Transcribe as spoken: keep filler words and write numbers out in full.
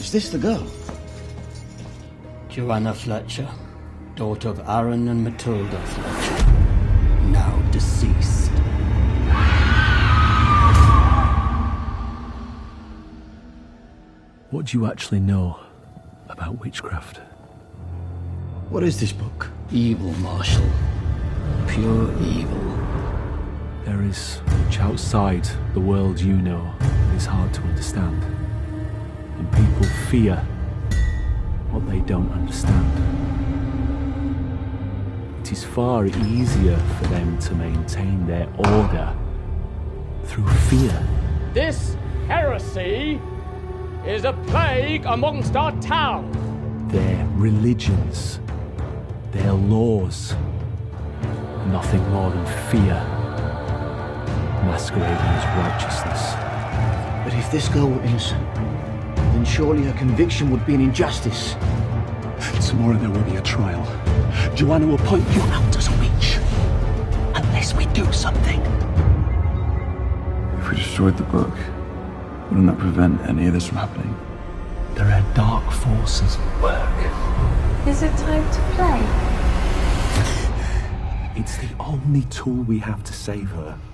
Is this the girl? Joanna Fletcher, daughter of Aaron and Matilda Fletcher, now deceased. What do you actually know about witchcraft? What is this book? Evil, Marshall. Pure evil. There is much outside the world you know that is hard to understand. And people fear what they don't understand. It is far easier for them to maintain their order through fear. This heresy is a plague amongst our town. Their religions, their laws, nothing more than fear, masquerading as righteousness. But if this girl were innocent, then surely her conviction would be an injustice. Tomorrow there will be a trial. Joanna will point you out as a witch, unless we do something. If we destroyed the book, wouldn't that prevent any of this from happening? There are dark forces at work. Is it time to play? It's the only tool we have to save her.